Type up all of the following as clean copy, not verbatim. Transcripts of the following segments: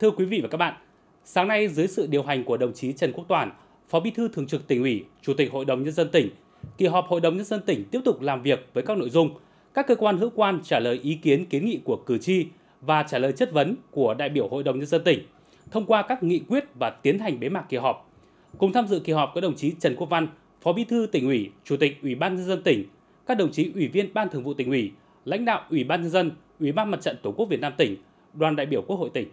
Thưa quý vị và các bạn, sáng nay dưới sự điều hành của đồng chí Trần Quốc Toản, Phó Bí thư Thường trực Tỉnh ủy, Chủ tịch Hội đồng Nhân dân tỉnh, kỳ họp Hội đồng Nhân dân tỉnh tiếp tục làm việc với các nội dung các cơ quan hữu quan trả lời ý kiến kiến nghị của cử tri và trả lời chất vấn của đại biểu Hội đồng Nhân dân tỉnh, thông qua các nghị quyết và tiến hành bế mạc kỳ họp. Cùng tham dự kỳ họp có đồng chí Trần Quốc Văn, Phó Bí thư Tỉnh ủy, Chủ tịch Ủy ban Nhân dân tỉnh, các đồng chí Ủy viên Ban Thường vụ Tỉnh ủy, lãnh đạo Ủy ban Nhân dân, Ủy ban Mặt trận Tổ quốc Việt Nam tỉnh, đoàn đại biểu Quốc hội tỉnh.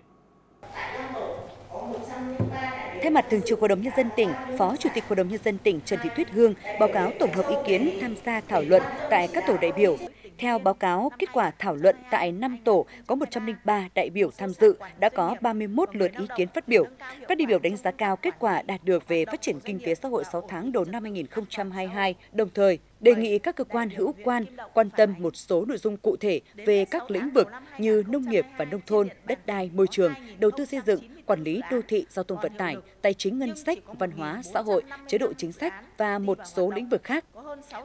Thay mặt Thường trực Hội đồng Nhân dân tỉnh, Phó Chủ tịch Hội đồng Nhân dân tỉnh Trần Thị Thuyết Hương báo cáo tổng hợp ý kiến tham gia thảo luận tại các tổ đại biểu. Theo báo cáo, kết quả thảo luận tại 5 tổ có 103 đại biểu tham dự, đã có 31 lượt ý kiến phát biểu. Các đại biểu đánh giá cao kết quả đạt được về phát triển kinh tế xã hội 6 tháng đầu năm 2022, đồng thời đề nghị các cơ quan hữu quan quan tâm một số nội dung cụ thể về các lĩnh vực như nông nghiệp và nông thôn, đất đai, môi trường, đầu tư xây dựng, quản lý đô thị, giao thông vận tải, tài chính ngân sách, văn hóa, xã hội, chế độ chính sách và một số lĩnh vực khác.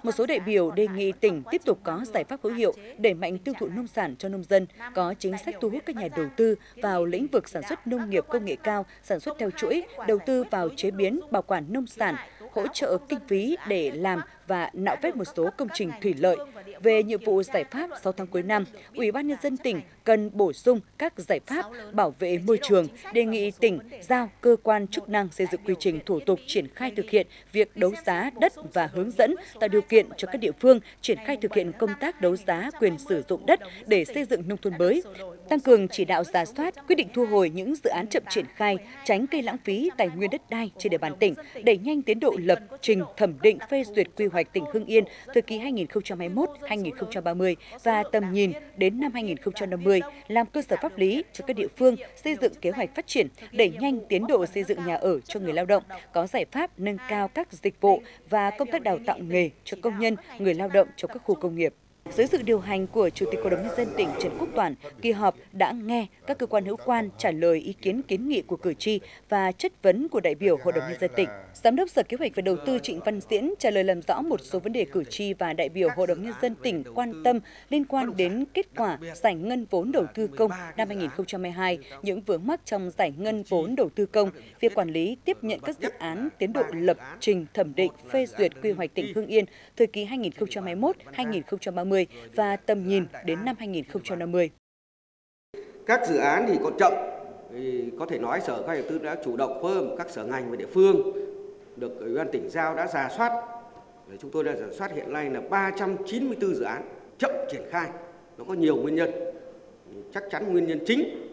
Một số đại biểu đề nghị tỉnh tiếp tục có giải pháp hữu hiệu đẩy mạnh tiêu thụ nông sản cho nông dân, có chính sách thu hút các nhà đầu tư vào lĩnh vực sản xuất nông nghiệp công nghệ cao, sản xuất theo chuỗi, đầu tư vào chế biến, bảo quản nông sản, hỗ trợ kinh phí để làm và nạo vét một số công trình thủy lợi. Về nhiệm vụ giải pháp 6 tháng cuối năm, Ủy ban Nhân dân tỉnh cần bổ sung các giải pháp bảo vệ môi trường, đề nghị tỉnh giao cơ quan chức năng xây dựng quy trình thủ tục triển khai thực hiện việc đấu giá đất và hướng dẫn tạo điều kiện cho các địa phương triển khai thực hiện công tác đấu giá quyền sử dụng đất để xây dựng nông thôn mới, tăng cường chỉ đạo rà soát, quyết định thu hồi những dự án chậm triển khai, tránh gây lãng phí tài nguyên đất đai trên địa bàn tỉnh, đẩy nhanh tiến độ lập trình thẩm định phê duyệt quy hoạch tỉnh Hưng Yên thời kỳ 2021-2030 và tầm nhìn đến năm 2050, làm cơ sở pháp lý cho các địa phương xây dựng kế hoạch phát triển, đẩy nhanh tiến độ xây dựng nhà ở cho người lao động, có giải pháp nâng cao các dịch vụ và công tác đào tạo nghề cho công nhân, người lao động trong các khu công nghiệp. Dưới sự điều hành của Chủ tịch Hội đồng Nhân dân tỉnh Trần Quốc Toản, kỳ họp đã nghe các cơ quan hữu quan trả lời ý kiến kiến nghị của cử tri và chất vấn của đại biểu Hội đồng Nhân dân tỉnh. Giám đốc Sở Kế hoạch và Đầu tư Trịnh Văn Diễn trả lời làm rõ một số vấn đề cử tri và đại biểu Hội đồng Nhân dân tỉnh quan tâm liên quan đến kết quả giải ngân vốn đầu tư công năm 2022, những vướng mắc trong giải ngân vốn đầu tư công, việc quản lý tiếp nhận các dự án tiến độ lập trình thẩm định phê duyệt quy hoạch tỉnh Hưng Yên thời kỳ 2021-2030 và tầm nhìn đến năm 2050. Các dự án thì còn chậm, thì có thể nói Sở Kế hoạch Đầu tư đã chủ động phối hợp các sở ngành và địa phương, được Ủy ban tỉnh giao đã rà soát. Chúng tôi đã rà soát hiện nay là 394 dự án chậm triển khai. Nó có nhiều nguyên nhân. Chắc chắn nguyên nhân chính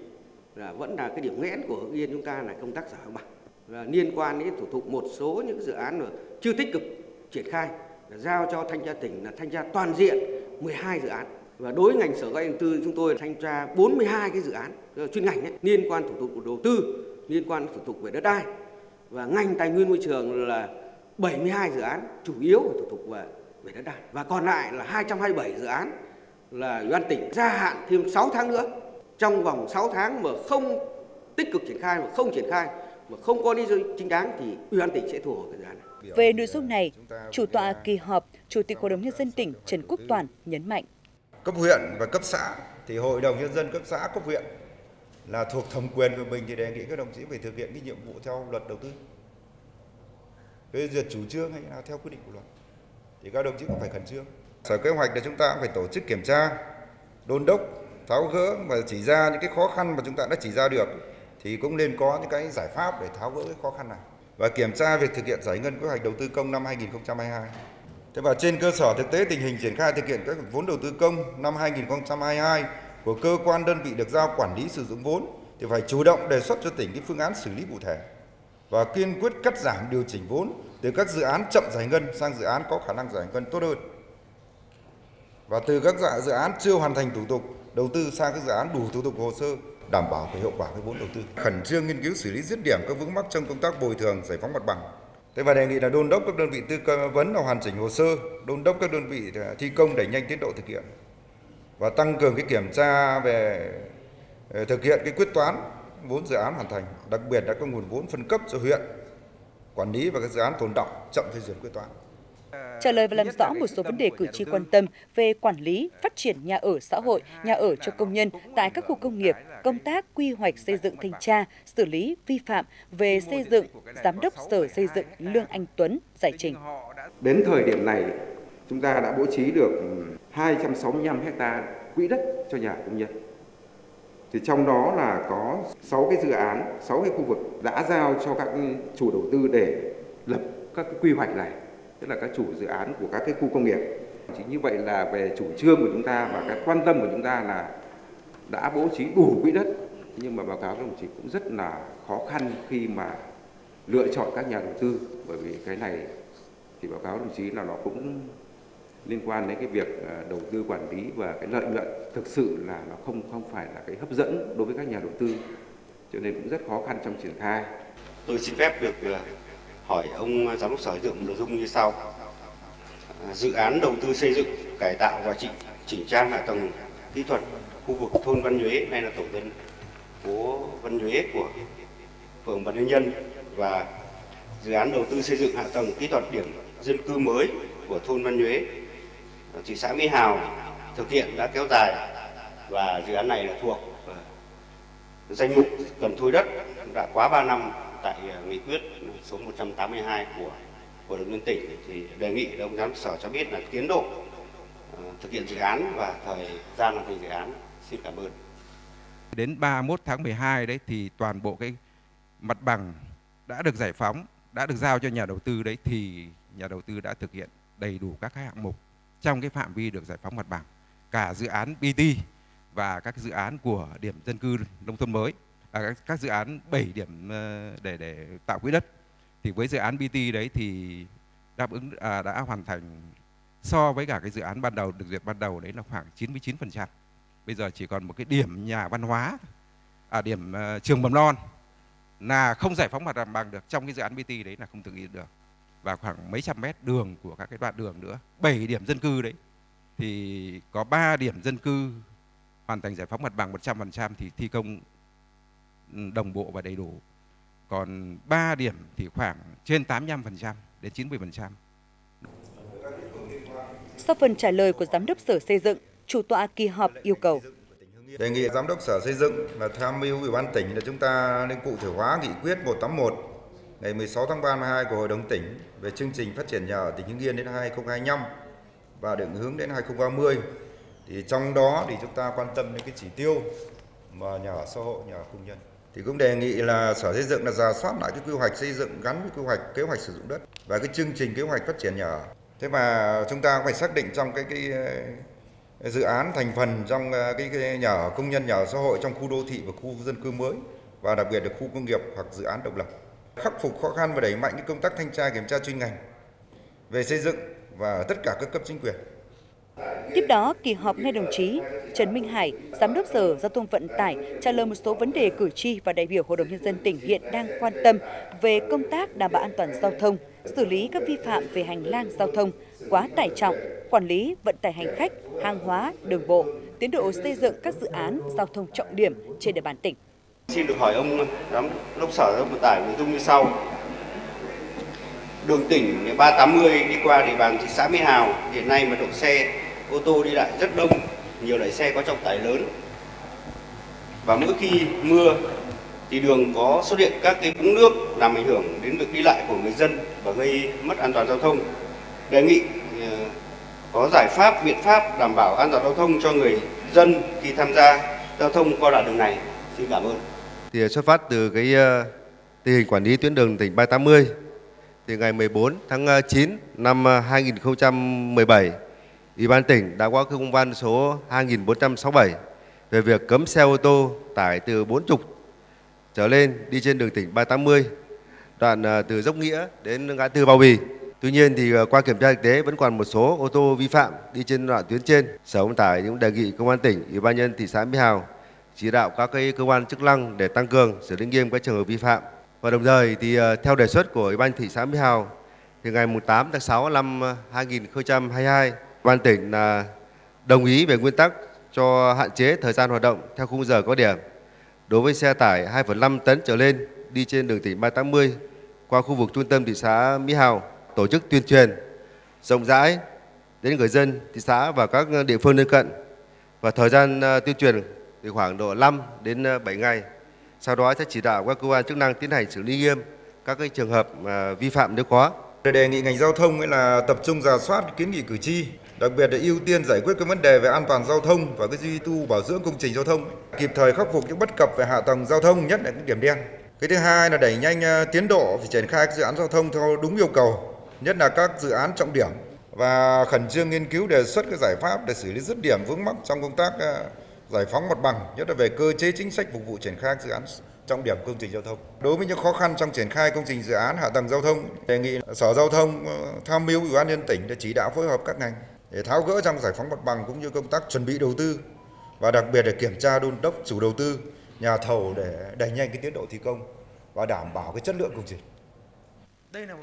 là vẫn là cái điểm nghẽn của Hưng Yên chúng ta là công tác giải ngân và liên quan đến thủ tục một số những dự án mà chưa tích cực triển khai, giao cho thanh tra tỉnh là thanh tra toàn diện 12 dự án. Và đối với ngành Sở Kế hoạch Đầu tư chúng tôi thanh tra 42 cái dự án chuyên ngành ấy, liên quan thủ tục của đầu tư, liên quan thủ tục về đất đai. Và ngành tài nguyên môi trường là 72 dự án chủ yếu thủ tục về đất đai. Và còn lại là 227 dự án là Ủy ban tỉnh gia hạn thêm 6 tháng nữa. Trong vòng 6 tháng mà không tích cực triển khai, mà không triển khai, mà không có lý do chính đáng thì Ủy ban tỉnh sẽ thu hồi cái dự án này. Về nội dung này, chủ tọa kỳ họp, Chủ tịch Hội đồng Nhân dân tỉnh Trần Quốc Toản nhấn mạnh. Cấp huyện và cấp xã thì Hội đồng Nhân dân cấp xã, cấp huyện là thuộc thẩm quyền của mình thì đề nghị các đồng chí phải thực hiện cái nhiệm vụ theo luật đầu tư, phê duyệt chủ trương hay là theo quy định của luật thì các đồng chí cũng phải khẩn trương. Sở Kế hoạch là chúng ta cũng phải tổ chức kiểm tra, đôn đốc, tháo gỡ và chỉ ra những cái khó khăn mà chúng ta đã chỉ ra được thì cũng nên có những cái giải pháp để tháo gỡ cái khó khăn này và kiểm tra việc thực hiện giải ngân kế hoạch đầu tư công năm 2022. Thế và trên cơ sở thực tế tình hình triển khai thực hiện các vốn đầu tư công năm 2022 của cơ quan đơn vị được giao quản lý sử dụng vốn thì phải chủ động đề xuất cho tỉnh cái phương án xử lý cụ thể và kiên quyết cắt giảm điều chỉnh vốn từ các dự án chậm giải ngân sang dự án có khả năng giải ngân tốt hơn và từ các dự án chưa hoàn thành thủ tục đầu tư sang các dự án đủ thủ tục hồ sơ, đảm bảo về hiệu quả cái vốn đầu tư. Khẩn trương nghiên cứu xử lý dứt điểm các vướng mắc trong công tác bồi thường, giải phóng mặt bằng. Thế và đề nghị là đôn đốc các đơn vị tư vấn là hoàn chỉnh hồ sơ, đôn đốc các đơn vị thi công đẩy nhanh tiến độ thực hiện và tăng cường cái kiểm tra về thực hiện cái quyết toán vốn dự án hoàn thành, đặc biệt đã có nguồn vốn phân cấp cho huyện quản lý và các dự án tồn đọng chậm phê duyệt quyết toán. trả lời và làm rõ một số vấn đề cử tri quan tâm về quản lý, phát triển nhà ở xã hội, nhà ở cho công nhân tại các khu công nghiệp, công tác quy hoạch xây dựng thanh tra, xử lý vi phạm về xây dựng, Giám đốc Sở Xây dựng Lương Anh Tuấn giải trình. Đến thời điểm này, chúng ta đã bố trí được 265 ha quỹ đất cho nhà công nhân. Thì trong đó là có 6 cái dự án, 6 cái khu vực đã giao cho các chủ đầu tư để lập các cái quy hoạch này, tức là các chủ dự án của các cái khu công nghiệp. Chính như vậy là về chủ trương của chúng ta và cái quan tâm của chúng ta là đã bố trí đủ quỹ đất, nhưng mà báo cáo các đồng chí cũng rất là khó khăn khi mà lựa chọn các nhà đầu tư, bởi vì cái này thì báo cáo đồng chí là nó cũng liên quan đến cái việc đầu tư quản lý và cái lợi nhuận thực sự là nó không phải là cái hấp dẫn đối với các nhà đầu tư, cho nên cũng rất khó khăn trong triển khai. Tôi xin phép được hỏi ông Giám đốc Sở Xây dựng nội dung như sau: dự án đầu tư xây dựng, cải tạo và chỉnh trang hạ tầng kỹ thuật khu vực thôn Văn Duế, nay là tổ dân phố Văn Duế của phường Văn Nghế Nhân, và dự án đầu tư xây dựng hạ tầng kỹ thuật điểm dân cư mới của thôn Văn Duế, thị xã Mỹ Hào thực hiện đã kéo dài, và dự án này là thuộc danh mục cần thu đất đã quá 3 năm tại nghị quyết số 182 của Hội đồng nhân tỉnh. Thì đề nghị đồng giám sở cho biết là tiến độ thực hiện dự án và thời gian hoàn thành dự án. Xin cảm ơn. Đến 31 tháng 12 đấy thì toàn bộ cái mặt bằng đã được giải phóng, đã được giao cho nhà đầu tư đấy, thì nhà đầu tư đã thực hiện đầy đủ các hạng mục trong cái phạm vi được giải phóng mặt bằng, cả dự án BT và các dự án của điểm dân cư nông thôn mới, các dự án 7 điểm để tạo quỹ đất. Thì với dự án BT đấy thì đáp ứng đã hoàn thành so với cả cái dự án ban đầu được duyệt ban đầu đấy là khoảng 99%. Bây giờ chỉ còn một cái điểm nhà văn hóa, điểm trường mầm non là không giải phóng mặt bằng được, trong cái dự án BT đấy là không thực hiện được, và khoảng mấy trăm mét đường của các cái đoạn đường nữa. 7 điểm dân cư đấy thì có 3 điểm dân cư hoàn thành giải phóng mặt bằng 100% thì thi công đồng bộ và đầy đủ. Còn 3 điểm thì khoảng trên 85% đến 90%. Sau phần trả lời của Giám đốc Sở Xây dựng, chủ tọa kỳ họp yêu cầu đề nghị Giám đốc Sở Xây dựng là tham mưu Ủy ban tỉnh là chúng ta nên cụ thể hóa nghị quyết 181 ngày 16 tháng 32 của Hội đồng tỉnh về chương trình phát triển nhà ở tỉnh Hưng Yên đến 2025 và định hướng đến 2030. Thì trong đó thì chúng ta quan tâm đến cái chỉ tiêu mà nhà ở xã hội, nhà ở công nhân. Thì cũng đề nghị là Sở Xây dựng là rà soát lại cái quy hoạch xây dựng gắn với quy hoạch kế hoạch sử dụng đất và cái chương trình kế hoạch phát triển nhà ở. Thế mà chúng ta phải xác định trong cái dự án thành phần trong cái nhà ở công nhân, nhà ở xã hội trong khu đô thị và khu dân cư mới, và đặc biệt là khu công nghiệp hoặc dự án độc lập. Khắc phục khó khăn và đẩy mạnh những công tác thanh tra kiểm tra chuyên ngành về xây dựng và tất cả các cấp chính quyền. Tiếp đó, kỳ họp nghe đồng chí Trần Minh Hải, Giám đốc Sở Giao thông Vận tải trả lời một số vấn đề cử tri và đại biểu Hội đồng Nhân dân tỉnh hiện đang quan tâm về công tác đảm bảo an toàn giao thông, xử lý các vi phạm về hành lang giao thông, quá tải trọng, quản lý vận tải hành khách, hàng hóa, đường bộ, tiến độ xây dựng các dự án giao thông trọng điểm trên địa bàn tỉnh. Xin được hỏi ông Giám đốc Sở Giao thông Vận tải nội dung như sau: đường tỉnh 380 đi qua địa bàn thị xã Mỹ Hào, hiện nay mật độ xe ô tô đi lại rất đông, nhiều loại xe có trọng tải lớn, và mỗi khi mưa thì đường có xuất hiện các cái vũng nước làm ảnh hưởng đến việc đi lại của người dân và gây mất an toàn giao thông. Đề nghị có giải pháp, biện pháp đảm bảo an toàn giao thông cho người dân khi tham gia giao thông qua đoạn đường này. Xin cảm ơn. Thì xuất phát từ cái tình hình quản lý tuyến đường tỉnh 380, thì ngày 14 tháng 9 năm 2017, Ủy ban tỉnh đã có công văn số 2467 về việc cấm xe ô tô tải từ 40 trở lên đi trên đường tỉnh 380, đoạn từ Dốc Nghĩa đến ngã tư Bao Bì. Tuy nhiên thì qua kiểm tra thực tế vẫn còn một số ô tô vi phạm đi trên đoạn tuyến trên. Sở Vận tải cũng đề nghị Công an tỉnh, Ủy ban nhân thị xã Mỹ Hào chỉ đạo các cái cơ quan chức năng để tăng cường xử lý nghiêm các trường hợp vi phạm. Và đồng thời thì theo đề xuất của Ủy ban thị xã Mỹ Hào, thì ngày 8 tháng 6 năm 2022, Ban tỉnh là đồng ý về nguyên tắc cho hạn chế thời gian hoạt động theo khung giờ có điểm đối với xe tải 2,5 tấn trở lên đi trên đường tỉnh 380 qua khu vực trung tâm thị xã Mỹ Hào, tổ chức tuyên truyền rộng rãi đến người dân, thị xã và các địa phương lân cận. Và thời gian tuyên truyền thì khoảng độ 5 đến 7 ngày. Sau đó sẽ chỉ đạo các cơ quan chức năng tiến hành xử lý nghiêm các cái trường hợp vi phạm nếu có. Đề nghị ngành giao thông là tập trung rà soát kiến nghị cử tri, đặc biệt là ưu tiên giải quyết các vấn đề về an toàn giao thông và cái duy tu bảo dưỡng công trình giao thông, kịp thời khắc phục những bất cập về hạ tầng giao thông, nhất là những điểm đen. Cái thứ hai là đẩy nhanh tiến độ và triển khai các dự án giao thông theo đúng yêu cầu, nhất là các dự án trọng điểm, và khẩn trương nghiên cứu đề xuất các giải pháp để xử lý dứt điểm vướng mắc trong công tác giải phóng mặt bằng, nhất là về cơ chế chính sách phục vụ triển khai các dự án trọng điểm công trình giao thông. Đối với những khó khăn trong triển khai công trình dự án hạ tầng giao thông, đề nghị Sở Giao thông tham mưu Ủy ban nhân dân tỉnh để chỉ đạo phối hợp các ngành để tháo gỡ trong giải phóng mặt bằng cũng như công tác chuẩn bị đầu tư, và đặc biệt để kiểm tra đôn đốc chủ đầu tư, nhà thầu để đẩy nhanh cái tiến độ thi công và đảm bảo cái chất lượng công trình.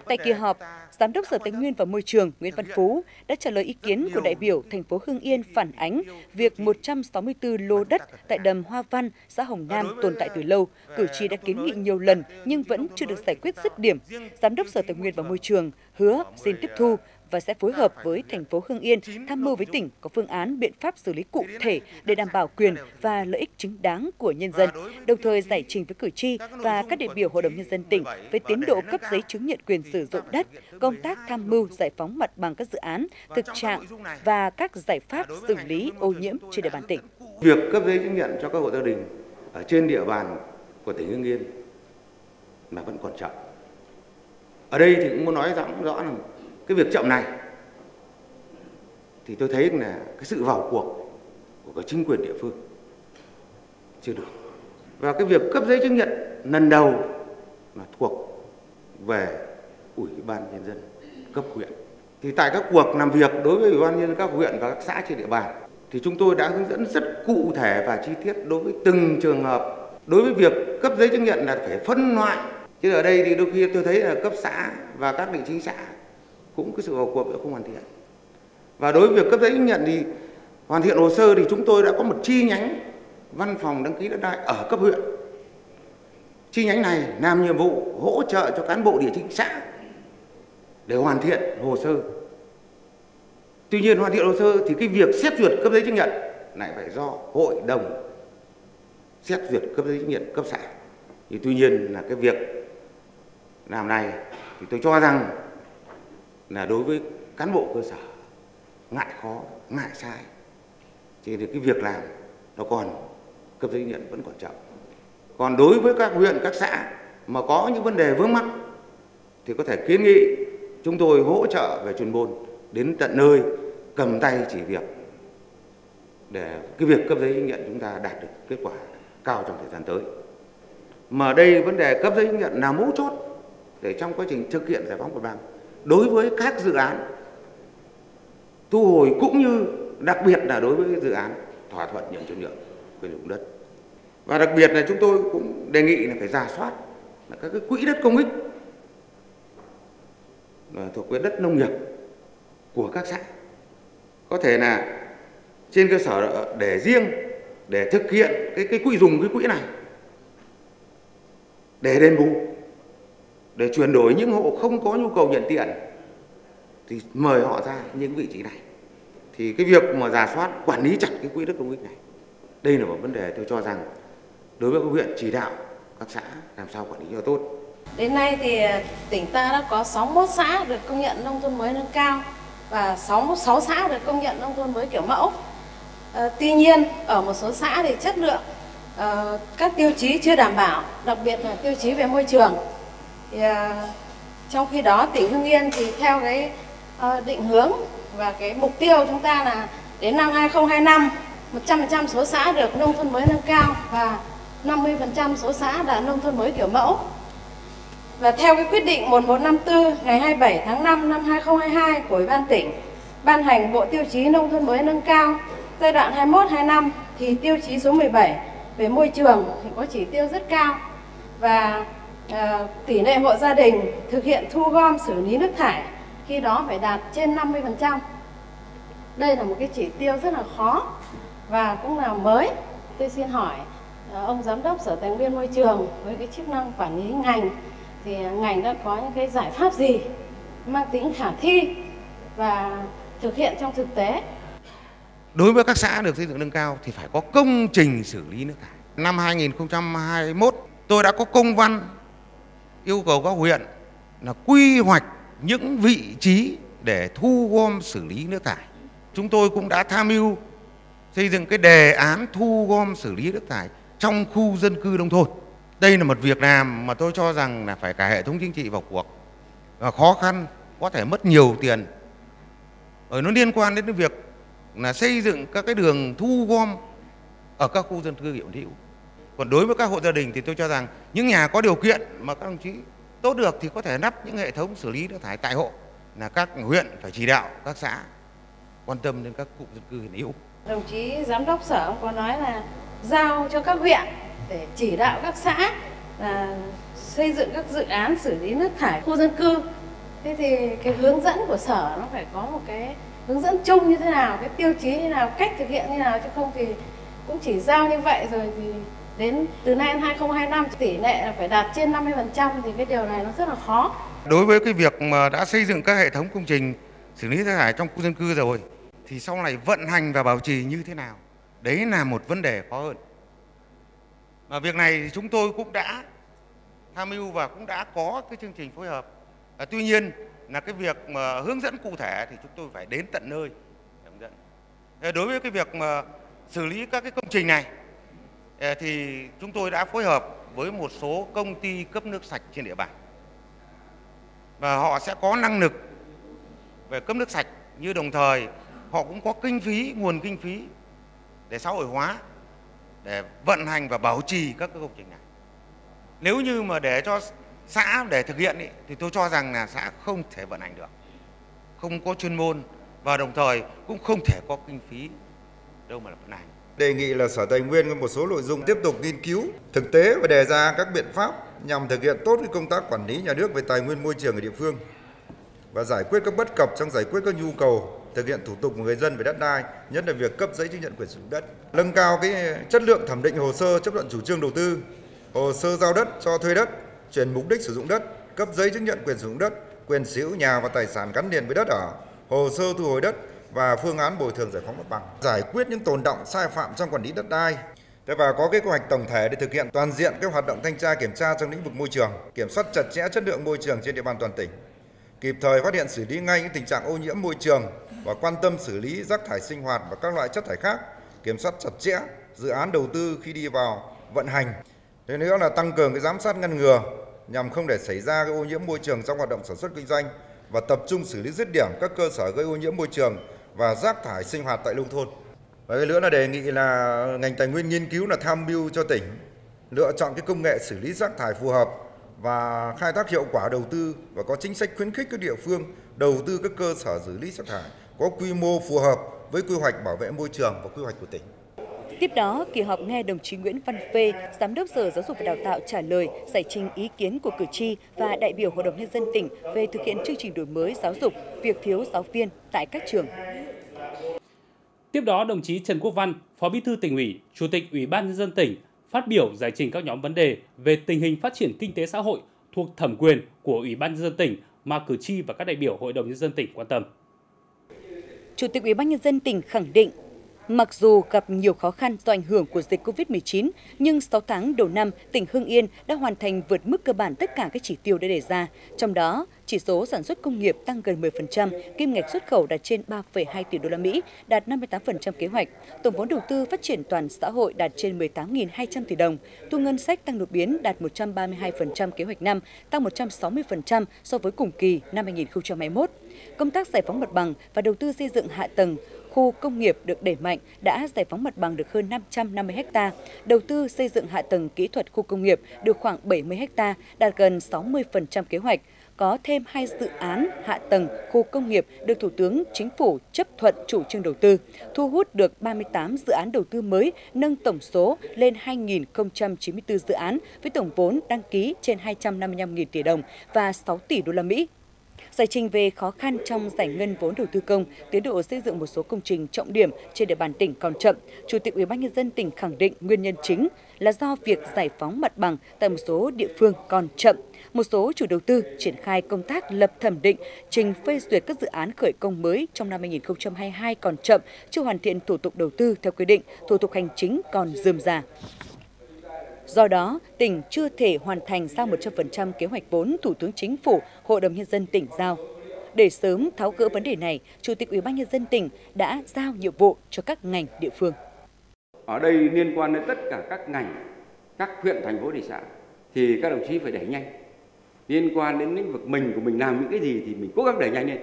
Tại kỳ họp, Giám đốc Sở Tài nguyên và Môi trường Nguyễn Văn Phú đã trả lời ý kiến của đại biểu thành phố Hưng Yên phản ánh việc 164 lô đất tại đầm Hoa Văn, xã Hồng Nam tồn tại từ lâu, cử tri đã kiến nghị nhiều lần nhưng vẫn chưa được giải quyết dứt điểm. Giám đốc Sở Tài nguyên và Môi trường hứa xin tiếp thu và sẽ phối hợp với thành phố Hưng Yên tham mưu với tỉnh có phương án biện pháp xử lý cụ thể để đảm bảo quyền và lợi ích chính đáng của nhân dân, đồng thời giải trình với cử tri và các đại biểu Hội đồng Nhân dân tỉnh về tiến độ cấp giấy chứng nhận quyền sử dụng đất, công tác tham mưu giải phóng mặt bằng các dự án, thực trạng và các giải pháp xử lý ô nhiễm trên địa bàn tỉnh. Việc cấp giấy chứng nhận cho các hộ gia đình ở trên địa bàn của tỉnh Hưng Yên mà vẫn còn chậm. Ở đây thì cũng muốn nói rõ là cái việc chậm này thì tôi thấy là cái sự vào cuộc của các chính quyền địa phương chưa được. Và cái việc cấp giấy chứng nhận lần đầu là thuộc về Ủy ban Nhân dân cấp huyện. Thì tại các cuộc làm việc đối với Ủy ban Nhân dân các huyện và các xã trên địa bàn thì chúng tôi đã hướng dẫn rất cụ thể và chi tiết đối với từng trường hợp. Đối với việc cấp giấy chứng nhận là phải phân loại. Chứ ở đây thì đôi khi tôi thấy là cấp xã và các địa chính xã cũng cái sự vào cuộc đã không hoàn thiện. Và đối với việc cấp giấy chứng nhận thì hoàn thiện hồ sơ thì chúng tôi đã có một chi nhánh văn phòng đăng ký đất đai ở cấp huyện. Chi nhánh này làm nhiệm vụ hỗ trợ cho cán bộ địa chính xã để hoàn thiện hồ sơ. Tuy nhiên hoàn thiện hồ sơ thì cái việc xét duyệt cấp giấy chứng nhận lại phải do hội đồng xét duyệt cấp giấy chứng nhận cấp xã. Thì tuy nhiên là cái việc làm này thì tôi cho rằng là đối với cán bộ cơ sở ngại khó, ngại sai, thì cái việc làm nó còn cấp giấy chứng nhận vẫn còn chậm. Còn đối với các huyện, các xã mà có những vấn đề vướng mắc thì có thể kiến nghị chúng tôi hỗ trợ về chuyên môn đến tận nơi, cầm tay chỉ việc để cái việc cấp giấy chứng nhận chúng ta đạt được kết quả cao trong thời gian tới. Mà đây vấn đề cấp giấy chứng nhận là mấu chốt để trong quá trình thực hiện giải phóng mặt bằng. Đối với các dự án thu hồi cũng như đặc biệt là đối với dự án thỏa thuận nhượng chuyển nhượng quyền sử dụng đất. Và đặc biệt là chúng tôi cũng đề nghị là phải rà soát là các cái quỹ đất công ích thuộc về đất nông nghiệp của các xã. Có thể là trên cơ sở để riêng để thực hiện cái quỹ dùng cái quỹ này để đền bù, để chuyển đổi những hộ không có nhu cầu nhận tiền thì mời họ ra những vị trí này. Thì cái việc mà rà soát quản lý chặt cái quỹ đất công ích này, đây là một vấn đề tôi cho rằng đối với các huyện chỉ đạo các xã làm sao quản lý cho tốt. Đến nay thì tỉnh ta đã có 61 xã được công nhận nông thôn mới nâng cao và 66 xã được công nhận nông thôn mới kiểu mẫu. Tuy nhiên ở một số xã thì chất lượng các tiêu chí chưa đảm bảo, đặc biệt là tiêu chí về môi trường. Trong khi đó tỉnh Hưng Yên thì theo cái định hướng và cái mục tiêu chúng ta là đến năm 2025 100% số xã được nông thôn mới nâng cao và 50% số xã là nông thôn mới kiểu mẫu. Và theo cái quyết định 1154 ngày 27 tháng 5 năm 2022 của Ủy ban tỉnh ban hành bộ tiêu chí nông thôn mới nâng cao giai đoạn 21-25 thì tiêu chí số 17 về môi trường thì có chỉ tiêu rất cao và tỷ lệ hộ gia đình thực hiện thu gom xử lý nước thải khi đó phải đạt trên 50%. Đây là một cái chỉ tiêu rất là khó và cũng là mới. Tôi xin hỏi ông Giám đốc Sở Tài nguyên Môi trường với cái chức năng quản lý ngành thì ngành đã có những cái giải pháp gì mang tính khả thi và thực hiện trong thực tế. Đối với các xã được xây dựng nâng cao thì phải có công trình xử lý nước thải. Năm 2021, tôi đã có công văn yêu cầu các huyện là quy hoạch những vị trí để thu gom xử lý nước thải. Chúng tôi cũng đã tham mưu xây dựng cái đề án thu gom xử lý nước thải trong khu dân cư nông thôn. Đây là một việc làm mà tôi cho rằng là phải cả hệ thống chính trị vào cuộc. Và khó khăn, có thể mất nhiều tiền. Ở nó liên quan đến cái việc là xây dựng các cái đường thu gom ở các khu dân cư hiện hữu. Còn đối với các hộ gia đình thì tôi cho rằng những nhà có điều kiện mà các đồng chí tốt được thì có thể lắp những hệ thống xử lý nước thải tại hộ, là các huyện phải chỉ đạo các xã quan tâm đến các cụm dân cư hiện hữu. Đồng chí giám đốc sở có nói là giao cho các huyện để chỉ đạo các xã là xây dựng các dự án xử lý nước thải khu dân cư. Thế thì cái hướng dẫn của sở nó phải có một cái hướng dẫn chung như thế nào, cái tiêu chí như thế nào, cách thực hiện như thế nào, chứ không thì cũng chỉ giao như vậy rồi thì đến từ nay đến 2025 tỷ lệ là phải đạt trên 50% thì cái điều này nó rất là khó. Đối với cái việc mà đã xây dựng các hệ thống công trình xử lý nước thải trong khu dân cư rồi thì sau này vận hành và bảo trì như thế nào, đấy là một vấn đề khó hơn. Mà việc này thì chúng tôi cũng đã tham mưu và cũng đã có cái chương trình phối hợp. Tuy nhiên là cái việc mà hướng dẫn cụ thể thì chúng tôi phải đến tận nơi hướng dẫn. Đối với cái việc mà xử lý các cái công trình này thì chúng tôi đã phối hợp với một số công ty cấp nước sạch trên địa bàn. Và họ sẽ có năng lực về cấp nước sạch, như đồng thời họ cũng có kinh phí, nguồn kinh phí để xã hội hóa, để vận hành và bảo trì các cái công trình này. Nếu như mà để cho xã để thực hiện ý, thì tôi cho rằng là xã không thể vận hành được, không có chuyên môn và đồng thời cũng không thể có kinh phí đâu mà là vận hành. Đề nghị là Sở Tài nguyên với một số nội dung tiếp tục nghiên cứu thực tế và đề ra các biện pháp nhằm thực hiện tốt công tác quản lý nhà nước về tài nguyên môi trường ở địa phương và giải quyết các bất cập trong giải quyết các nhu cầu thực hiện thủ tục của người dân về đất đai, nhất là việc cấp giấy chứng nhận quyền sử dụng đất, nâng cao cái chất lượng thẩm định hồ sơ chấp thuận chủ trương đầu tư, hồ sơ giao đất cho thuê đất, chuyển mục đích sử dụng đất, cấp giấy chứng nhận quyền sử dụng đất, quyền sở hữu nhà và tài sản gắn liền với đất ở, hồ sơ thu hồi đất và phương án bồi thường giải phóng mặt bằng, giải quyết những tồn đọng sai phạm trong quản lý đất đai. Và có cái kế hoạch tổng thể để thực hiện toàn diện các hoạt động thanh tra kiểm tra trong lĩnh vực môi trường, kiểm soát chặt chẽ chất lượng môi trường trên địa bàn toàn tỉnh, kịp thời phát hiện xử lý ngay những tình trạng ô nhiễm môi trường và quan tâm xử lý rác thải sinh hoạt và các loại chất thải khác, kiểm soát chặt chẽ dự án đầu tư khi đi vào vận hành. Thế nữa là tăng cường cái giám sát ngăn ngừa nhằm không để xảy ra cái ô nhiễm môi trường trong hoạt động sản xuất kinh doanh và tập trung xử lý dứt điểm các cơ sở gây ô nhiễm môi trường và rác thải sinh hoạt tại nông thôn. Và cái nữa là đề nghị là ngành tài nguyên nghiên cứu là tham mưu cho tỉnh lựa chọn cái công nghệ xử lý rác thải phù hợp và khai thác hiệu quả đầu tư và có chính sách khuyến khích các địa phương đầu tư các cơ sở xử lý rác thải có quy mô phù hợp với quy hoạch bảo vệ môi trường và quy hoạch của tỉnh. Tiếp đó, kỳ họp nghe đồng chí Nguyễn Văn Phê, Giám đốc Sở Giáo dục và Đào tạo trả lời, giải trình ý kiến của cử tri và đại biểu Hội đồng Nhân dân tỉnh về thực hiện chương trình đổi mới giáo dục, việc thiếu giáo viên tại các trường. Tiếp đó, đồng chí Trần Quốc Văn, Phó Bí thư Tỉnh ủy, Chủ tịch Ủy ban Nhân dân tỉnh, phát biểu giải trình các nhóm vấn đề về tình hình phát triển kinh tế xã hội thuộc thẩm quyền của Ủy ban Nhân dân tỉnh mà cử tri và các đại biểu Hội đồng Nhân dân tỉnh quan tâm. Chủ tịch Ủy ban Nhân dân tỉnh khẳng định, mặc dù gặp nhiều khó khăn do ảnh hưởng của dịch Covid-19, nhưng 6 tháng đầu năm, tỉnh Hưng Yên đã hoàn thành vượt mức cơ bản tất cả các chỉ tiêu đã đề ra. Trong đó, chỉ số sản xuất công nghiệp tăng gần 10%, kim ngạch xuất khẩu đạt trên 3,2 tỷ đô la Mỹ, đạt 58% kế hoạch. Tổng vốn đầu tư phát triển toàn xã hội đạt trên 18.200 tỷ đồng. Thu ngân sách tăng đột biến đạt 132% kế hoạch năm, tăng 160% so với cùng kỳ năm 2021. Công tác giải phóng mặt bằng và đầu tư xây dựng hạ tầng khu công nghiệp được đẩy mạnh, đã giải phóng mặt bằng được hơn 550 ha, đầu tư xây dựng hạ tầng kỹ thuật khu công nghiệp được khoảng 70 ha, đạt gần 60% kế hoạch. Có thêm 2 dự án hạ tầng khu công nghiệp được Thủ tướng Chính phủ chấp thuận chủ trương đầu tư, thu hút được 38 dự án đầu tư mới, nâng tổng số lên 2.094 dự án với tổng vốn đăng ký trên 255.000 tỷ đồng và 6 tỷ đô la Mỹ. giải trình về khó khăn trong giải ngân vốn đầu tư công, tiến độ xây dựng một số công trình trọng điểm trên địa bàn tỉnh còn chậm, Chủ tịch UBND tỉnh khẳng định nguyên nhân chính là do việc giải phóng mặt bằng tại một số địa phương còn chậm. Một số chủ đầu tư triển khai công tác lập thẩm định, trình phê duyệt các dự án khởi công mới trong năm 2022 còn chậm, chưa hoàn thiện thủ tục đầu tư theo quy định, thủ tục hành chính còn rườm rà. Do đó, tỉnh chưa thể hoàn thành giao 100% kế hoạch vốn Thủ tướng Chính phủ, Hội đồng Nhân dân tỉnh giao. Để sớm tháo gỡ vấn đề này, Chủ tịch UBND tỉnh đã giao nhiệm vụ cho các ngành địa phương. Ở đây liên quan đến tất cả các ngành, các huyện, thành phố, thị xã thì các đồng chí phải đẩy nhanh. Liên quan đến lĩnh vực mình của mình làm những cái gì thì mình cố gắng đẩy nhanh lên,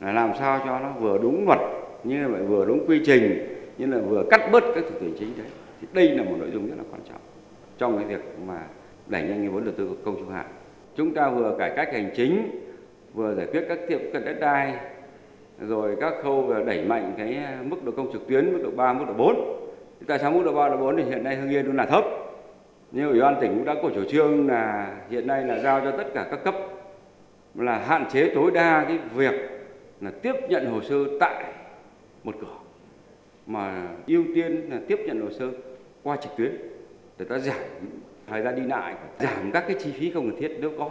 là làm sao cho nó vừa đúng luật, như là vừa đúng quy trình, như là vừa cắt bớt các thủ tục hành chính đấy. Thì đây là một nội dung rất là quan trọng trong cái việc mà đẩy nhanh cái vốn đầu tư công trung hạn. Chúng ta vừa cải cách hành chính, vừa giải quyết các tiệm cận đất đai, rồi các khâu đẩy mạnh cái mức độ công trực tuyến, mức độ 3, mức độ 4. Tại sao mức độ 3, độ 4 thì hiện nay Hưng Yên luôn là thấp. Nhưng Ủy ban tỉnh cũng đã có chủ trương là hiện nay là giao cho tất cả các cấp là hạn chế tối đa cái việc là tiếp nhận hồ sơ tại một cửa, mà ưu tiên là tiếp nhận hồ sơ qua trực tuyến để ta giảm thời gian đi lại, giảm các cái chi phí không cần thiết nếu có.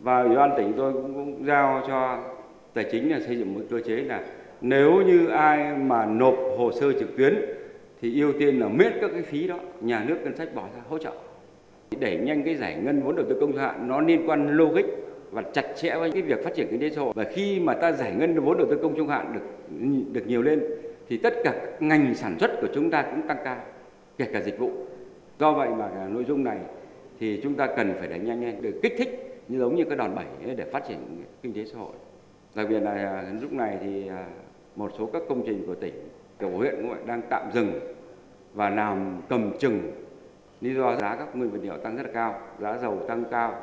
Và Ủy ban tỉnh tôi cũng giao cho Tài chính là xây dựng một cơ chế là nếu như ai mà nộp hồ sơ trực tuyến thì ưu tiên là miễn các cái phí đó, nhà nước ngân sách bỏ ra hỗ trợ. Đẩy nhanh cái giải ngân vốn đầu tư công trung hạn nó liên quan logic và chặt chẽ với cái việc phát triển kinh tế xã hội. Và khi mà ta giải ngân vốn đầu tư công trung hạn được nhiều lên thì tất cả các ngành sản xuất của chúng ta cũng tăng cao, kể cả dịch vụ. Do vậy mà nội dung này thì chúng ta cần phải đẩy nhanh lên để kích thích như giống như cái đòn bẩy để phát triển kinh tế xã hội. Đặc biệt là lúc này thì một số các công trình của tỉnh, của huyện cũng vậy, đang tạm dừng và làm cầm chừng. Lý do giá các nguyên vật liệu tăng rất là cao, giá dầu tăng cao.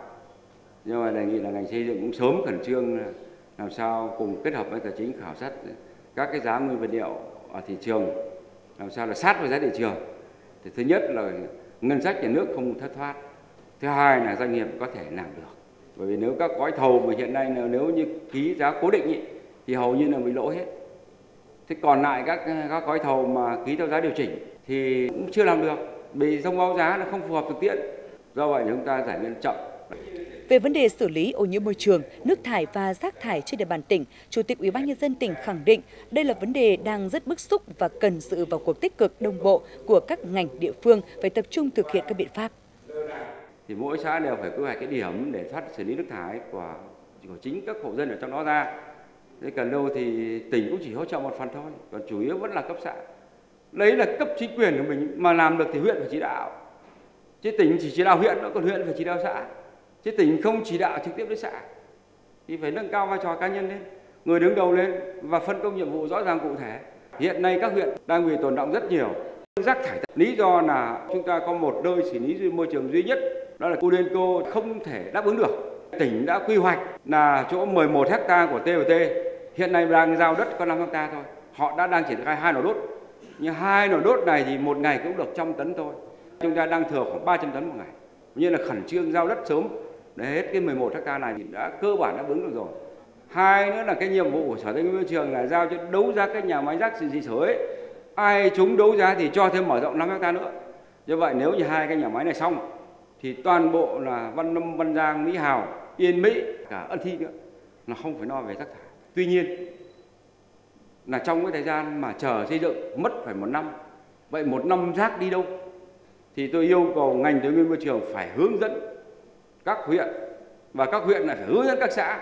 Nhưng mà đề nghị là ngành xây dựng cũng sớm khẩn trương làm sao cùng kết hợp với Tài chính khảo sát các cái giá nguyên vật liệu ở thị trường, làm sao là sát với giá thị trường. Thì thứ nhất là ngân sách nhà nước không thất thoát. Thứ hai là doanh nghiệp có thể làm được. Bởi vì nếu các gói thầu mà hiện nay nếu như ký giá cố định ý, thì hầu như là bị lỗ hết. Thế còn lại các gói thầu mà ký theo giá điều chỉnh thì cũng chưa làm được, vì thông báo giá nó không phù hợp thực tiễn. Do vậy chúng ta giải ngân chậm. Về vấn đề xử lý ô nhiễm môi trường, nước thải và rác thải trên địa bàn tỉnh, Chủ tịch UBND tỉnh khẳng định đây là vấn đề đang rất bức xúc và cần sự vào cuộc tích cực đồng bộ của các ngành địa phương, phải tập trung thực hiện các biện pháp. Thì mỗi xã đều phải quy hoạch cái điểm để thoát xử lý nước thải của chính các hộ dân ở trong đó ra. Thế cần đâu thì tỉnh cũng chỉ hỗ trợ một phần thôi, còn chủ yếu vẫn là cấp xã. Đấy là cấp chính quyền của mình, mà làm được thì huyện phải chỉ đạo. Chứ tỉnh chỉ chỉ đạo huyện thôi, còn huyện phải chỉ đạo xã. Chứ tỉnh không chỉ đạo trực tiếp đến xã. Thì phải nâng cao vai trò cá nhân lên, người đứng đầu lên và phân công nhiệm vụ rõ ràng cụ thể. Hiện nay các huyện đang bị tồn đọng rất nhiều rác thải. Lý do là chúng ta có một nơi xử lý môi trường duy nhất, đó là Udenco không thể đáp ứng được. Tỉnh đã quy hoạch là chỗ 11 ha của TOT, hiện nay đang giao đất có 5 ha thôi. Họ đang triển khai 2 nổ đốt. Nhưng 2 nổ đốt này thì một ngày cũng được 100 tấn thôi. Chúng ta đang thừa khoảng 300 tấn một ngày. Như là khẩn trương giao đất sớm để hết cái 11 ha này thì đã cơ bản đáp ứng được rồi. Hai nữa là cái nhiệm vụ của Sở Tài nguyên Môi trường là giao cho đấu giá các nhà máy rác xỉ sửa ấy. Ai chúng đấu giá thì cho thêm mở rộng 5 ha nữa. Như vậy nếu như hai cái nhà máy này xong thì toàn bộ là Văn Lâm, Văn Giang, Mỹ Hào, Yên Mỹ, cả Ân Thi nữa là không phải lo về rác thải. Tuy nhiên là trong cái thời gian mà chờ xây dựng mất phải 1 năm, vậy 1 năm rác đi đâu? Thì tôi yêu cầu ngành Tài nguyên Môi trường phải hướng dẫn các huyện, và các huyện lại phải hướng dẫn các xã,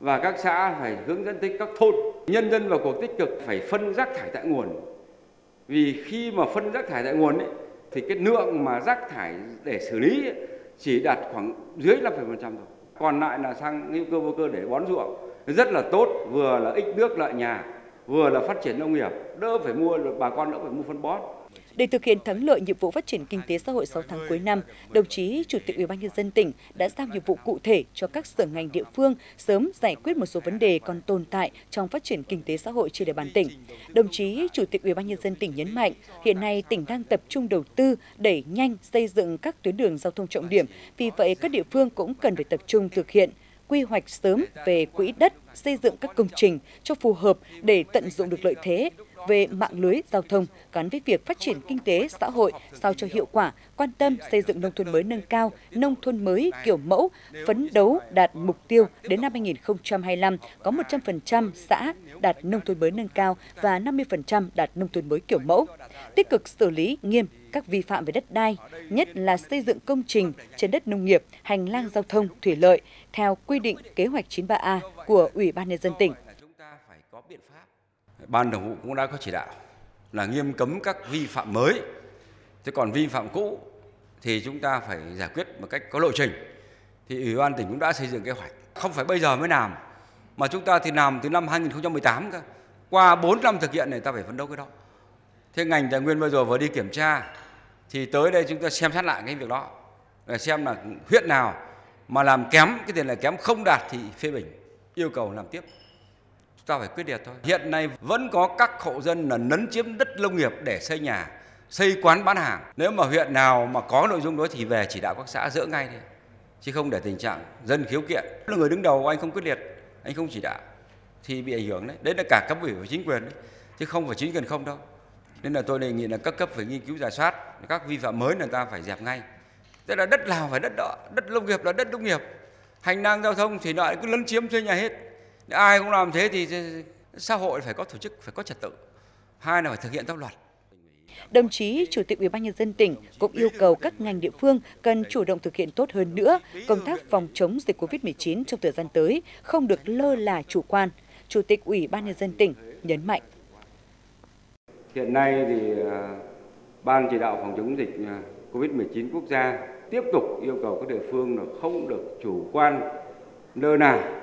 và các xã phải hướng dẫn tới các thôn. Nhân dân vào cuộc tích cực phải phân rác thải tại nguồn, vì khi mà phân rác thải tại nguồn ấy, thì cái lượng mà rác thải để xử lý chỉ đạt khoảng dưới 5,1% thôi. Còn lại là sang hữu cơ vô cơ để bón ruộng rất là tốt, vừa là ích nước lợi nhà, vừa là phát triển nông nghiệp, đỡ phải mua, bà con đỡ phải mua phân bón. Để thực hiện thắng lợi nhiệm vụ phát triển kinh tế xã hội 6 tháng cuối năm, đồng chí Chủ tịch UBND tỉnh đã giao nhiệm vụ cụ thể cho các sở ngành địa phương sớm giải quyết một số vấn đề còn tồn tại trong phát triển kinh tế xã hội trên địa bàn tỉnh. Đồng chí Chủ tịch UBND tỉnh nhấn mạnh, hiện nay tỉnh đang tập trung đầu tư đẩy nhanh xây dựng các tuyến đường giao thông trọng điểm, vì vậy các địa phương cũng cần phải tập trung thực hiện quy hoạch sớm về quỹ đất, xây dựng các công trình cho phù hợp để tận dụng được lợi thế về mạng lưới giao thông gắn với việc phát triển kinh tế xã hội sao cho hiệu quả, quan tâm xây dựng nông thôn mới nâng cao, nông thôn mới kiểu mẫu, phấn đấu đạt mục tiêu đến năm 2025 có 100% xã đạt nông thôn mới nâng cao và 50% đạt nông thôn mới kiểu mẫu. Tích cực xử lý nghiêm các vi phạm về đất đai, nhất là xây dựng công trình trên đất nông nghiệp, hành lang giao thông, thủy lợi theo quy định kế hoạch 93A của Ủy ban Nhân dân tỉnh. Ban Thường vụ cũng đã có chỉ đạo là nghiêm cấm các vi phạm mới. Thế còn vi phạm cũ thì chúng ta phải giải quyết một cách có lộ trình. Thì Ủy ban tỉnh cũng đã xây dựng kế hoạch. Không phải bây giờ mới làm, mà chúng ta thì làm từ năm 2018 cơ. Qua 4 năm thực hiện này ta phải phấn đấu cái đó. Thế ngành tài nguyên bây giờ vừa đi kiểm tra, thì tới đây chúng ta xem xét lại cái việc đó. Để xem là huyện nào mà làm kém, cái tiền là kém không đạt thì phê bình, yêu cầu làm tiếp. Ta phải quyết liệt thôi. Hiện nay vẫn có các hộ dân là lấn chiếm đất nông nghiệp để xây nhà, xây quán bán hàng. Nếu mà huyện nào mà có nội dung đó thì về chỉ đạo các xã dỡ ngay đi, chứ không để tình trạng dân khiếu kiện. Là người đứng đầu anh không quyết liệt, anh không chỉ đạo thì bị ảnh hưởng đấy. Đấy là cả cấp ủy và chính quyền đấy, chứ không phải chính quyền không đâu. Nên là tôi đề nghị là các cấp phải nghiên cứu rà soát các vi phạm mới là ta phải dẹp ngay. Tức là đất nào phải đất đó, đất nông nghiệp là đất nông nghiệp, hành lang giao thông thì lại cứ lấn chiếm thuê nhà hết. Ai không làm thế thì xã hội phải có tổ chức, phải có trật tự. Hai là phải thực hiện pháp luật. Đồng chí Chủ tịch Ủy ban Nhân dân tỉnh cũng yêu cầu các ngành địa phương cần chủ động thực hiện tốt hơn nữa công tác phòng chống dịch COVID-19 trong thời gian tới, không được lơ là chủ quan. Chủ tịch Ủy ban Nhân dân tỉnh nhấn mạnh. Hiện nay thì Ban chỉ đạo phòng chống dịch COVID-19 quốc gia tiếp tục yêu cầu các địa phương là không được chủ quan lơ là,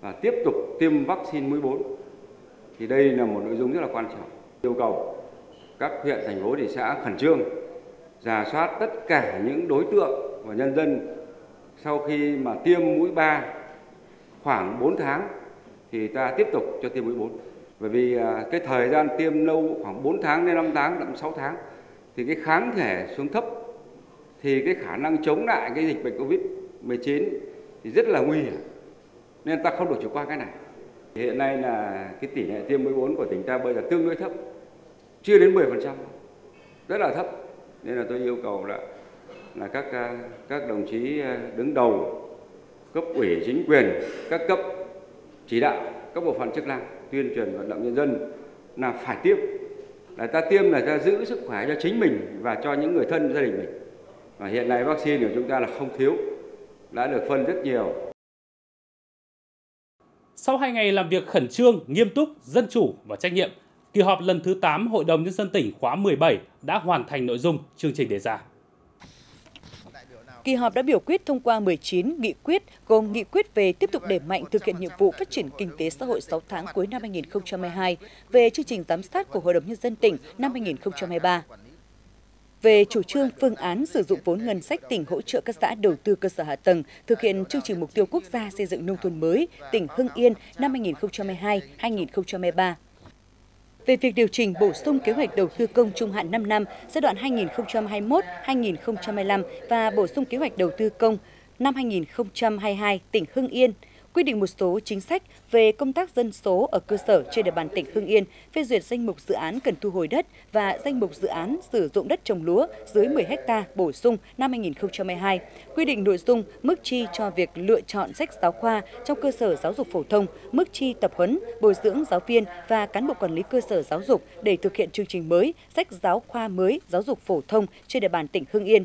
và tiếp tục tiêm vaccine mũi 4. Thì đây là một nội dung rất là quan trọng. Yêu cầu các huyện, thành phố, thị xã khẩn trương rà soát tất cả những đối tượng và nhân dân sau khi mà tiêm mũi 3 khoảng 4 tháng thì ta tiếp tục cho tiêm mũi 4. Bởi vì cái thời gian tiêm lâu khoảng 4 tháng đến 5 tháng, đến 6 tháng thì cái kháng thể xuống thấp, thì cái khả năng chống lại cái dịch bệnh COVID-19 thì rất là nguy hiểm. Nên ta không được chủ quan cái này. Hiện nay là cái tỷ lệ tiêm mũi 4 của tỉnh ta bây giờ tương đối thấp, chưa đến 10%, rất là thấp. Nên là tôi yêu cầu là các đồng chí đứng đầu, cấp ủy chính quyền, các cấp chỉ đạo các bộ phận chức năng tuyên truyền vận động nhân dân là phải tiêm, là ta tiêm là ta giữ sức khỏe cho chính mình và cho những người thân gia đình mình. Và hiện nay vaccine của chúng ta là không thiếu, đã được phân rất nhiều. Sau 2 ngày làm việc khẩn trương, nghiêm túc, dân chủ và trách nhiệm, kỳ họp lần thứ 8 Hội đồng Nhân dân tỉnh khóa 17 đã hoàn thành nội dung chương trình đề ra. Kỳ họp đã biểu quyết thông qua 19 nghị quyết, gồm nghị quyết về tiếp tục đẩy mạnh thực hiện nhiệm vụ phát triển kinh tế xã hội 6 tháng cuối năm 2022, về chương trình giám sát của Hội đồng Nhân dân tỉnh năm 2023. Về chủ trương phương án sử dụng vốn ngân sách tỉnh hỗ trợ các xã đầu tư cơ sở hạ tầng, thực hiện chương trình mục tiêu quốc gia xây dựng nông thôn mới tỉnh Hưng Yên năm 2022-2023. Về việc điều chỉnh bổ sung kế hoạch đầu tư công trung hạn 5 năm giai đoạn 2021-2025 và bổ sung kế hoạch đầu tư công năm 2022 tỉnh Hưng Yên, quy định một số chính sách về công tác dân số ở cơ sở trên địa bàn tỉnh Hưng Yên, phê duyệt danh mục dự án cần thu hồi đất và danh mục dự án sử dụng đất trồng lúa dưới 10 ha bổ sung năm 2022, quy định nội dung mức chi cho việc lựa chọn sách giáo khoa trong cơ sở giáo dục phổ thông, mức chi tập huấn, bồi dưỡng giáo viên và cán bộ quản lý cơ sở giáo dục để thực hiện chương trình mới, sách giáo khoa mới giáo dục phổ thông trên địa bàn tỉnh Hưng Yên.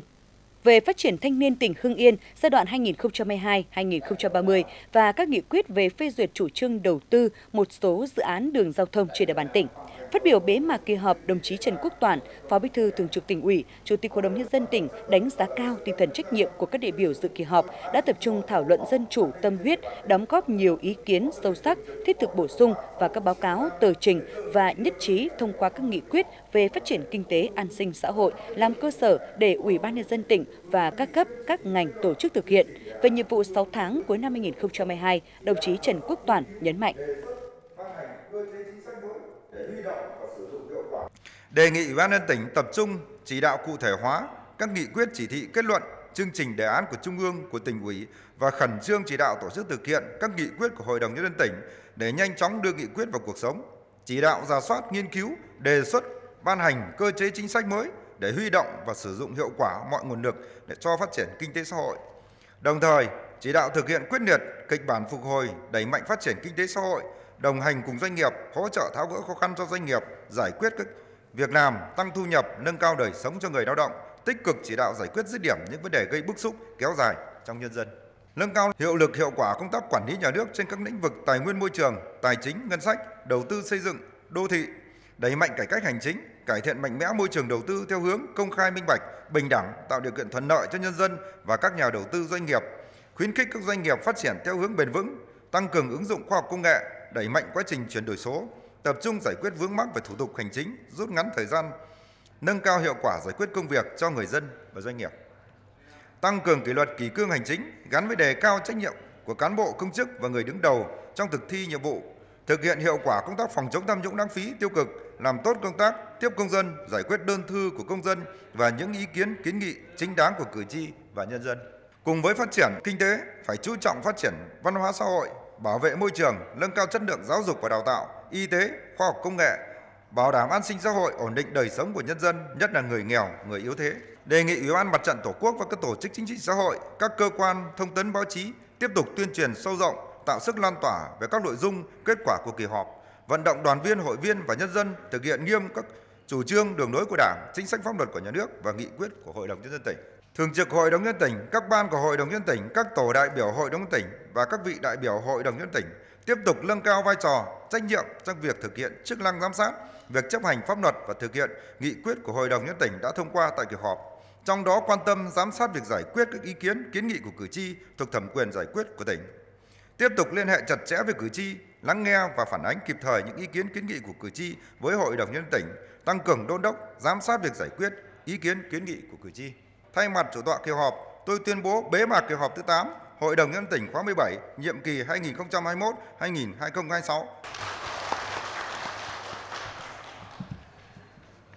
Về phát triển thanh niên tỉnh Hưng Yên giai đoạn 2022-2030 và các nghị quyết về phê duyệt chủ trương đầu tư một số dự án đường giao thông trên địa bàn tỉnh. Phát biểu bế mạc kỳ họp, đồng chí Trần Quốc Toản, Phó Bí thư Thường trực Tỉnh ủy, Chủ tịch Hội đồng Nhân dân tỉnh đánh giá cao tinh thần trách nhiệm của các đại biểu dự kỳ họp, đã tập trung thảo luận dân chủ, tâm huyết, đóng góp nhiều ý kiến sâu sắc, thiết thực bổ sung và các báo cáo, tờ trình và nhất trí thông qua các nghị quyết về phát triển kinh tế, an sinh xã hội làm cơ sở để Ủy ban Nhân dân tỉnh và các cấp, các ngành tổ chức thực hiện. Về nhiệm vụ 6 tháng cuối năm 2022, đồng chí Trần Quốc Toản nhấn mạnh. Đề nghị Ủy ban Nhân dân tỉnh tập trung chỉ đạo cụ thể hóa các nghị quyết, chỉ thị, kết luận chương trình đề án của Trung ương, của tỉnh ủy và khẩn trương chỉ đạo tổ chức thực hiện các nghị quyết của Hội đồng Nhân dân tỉnh để nhanh chóng đưa nghị quyết vào cuộc sống, chỉ đạo rà soát, nghiên cứu, đề xuất, ban hành cơ chế chính sách mới để huy động và sử dụng hiệu quả mọi nguồn lực để cho phát triển kinh tế xã hội. Đồng thời, chỉ đạo thực hiện quyết liệt kịch bản phục hồi, đẩy mạnh phát triển kinh tế xã hội, đồng hành cùng doanh nghiệp, hỗ trợ tháo gỡ khó khăn cho doanh nghiệp, giải quyết các việc làm, tăng thu nhập, nâng cao đời sống cho người lao động, tích cực chỉ đạo giải quyết dứt điểm những vấn đề gây bức xúc kéo dài trong nhân dân. Nâng cao hiệu lực hiệu quả công tác quản lý nhà nước trên các lĩnh vực tài nguyên môi trường, tài chính, ngân sách, đầu tư xây dựng, đô thị, đẩy mạnh cải cách hành chính, cải thiện mạnh mẽ môi trường đầu tư theo hướng công khai minh bạch, bình đẳng, tạo điều kiện thuận lợi cho nhân dân và các nhà đầu tư doanh nghiệp, khuyến khích các doanh nghiệp phát triển theo hướng bền vững, tăng cường ứng dụng khoa học công nghệ, đẩy mạnh quá trình chuyển đổi số, tập trung giải quyết vướng mắc về thủ tục hành chính, rút ngắn thời gian, nâng cao hiệu quả giải quyết công việc cho người dân và doanh nghiệp. Tăng cường kỷ luật kỷ cương hành chính gắn với đề cao trách nhiệm của cán bộ công chức và người đứng đầu trong thực thi nhiệm vụ, thực hiện hiệu quả công tác phòng chống tham nhũng lãng phí tiêu cực, làm tốt công tác tiếp công dân, giải quyết đơn thư của công dân và những ý kiến kiến nghị chính đáng của cử tri và nhân dân. Cùng với phát triển kinh tế, phải chú trọng phát triển văn hóa xã hội, bảo vệ môi trường, nâng cao chất lượng giáo dục và đào tạo, y tế, khoa học công nghệ, bảo đảm an sinh xã hội, ổn định đời sống của nhân dân, nhất là người nghèo, người yếu thế. Đề nghị Ủy ban Mặt trận Tổ quốc và các tổ chức chính trị xã hội, các cơ quan thông tấn báo chí tiếp tục tuyên truyền sâu rộng, tạo sức lan tỏa về các nội dung, kết quả của kỳ họp, vận động đoàn viên, hội viên và nhân dân thực hiện nghiêm các chủ trương, đường lối của Đảng, chính sách pháp luật của nhà nước và nghị quyết của Hội đồng Nhân dân tỉnh. Thường trực Hội đồng Nhân dân tỉnh, các ban của Hội đồng Nhân dân tỉnh, các tổ đại biểu Hội đồng Nhân dân tỉnh và các vị đại biểu Hội đồng Nhân dân tỉnh tiếp tục nâng cao vai trò, trách nhiệm trong việc thực hiện chức năng giám sát, việc chấp hành pháp luật và thực hiện nghị quyết của Hội đồng Nhân dân tỉnh đã thông qua tại kỳ họp. Trong đó quan tâm giám sát việc giải quyết các ý kiến, kiến nghị của cử tri thuộc thẩm quyền giải quyết của tỉnh. Tiếp tục liên hệ chặt chẽ với cử tri, lắng nghe và phản ánh kịp thời những ý kiến, kiến nghị của cử tri với Hội đồng Nhân dân tỉnh, tăng cường đôn đốc, giám sát việc giải quyết ý kiến, kiến nghị của cử tri. Thay mặt chủ tọa kỳ họp, tôi tuyên bố bế mạc kỳ họp thứ 8 Hội đồng Nhân dân tỉnh khóa 17, nhiệm kỳ 2021-2026.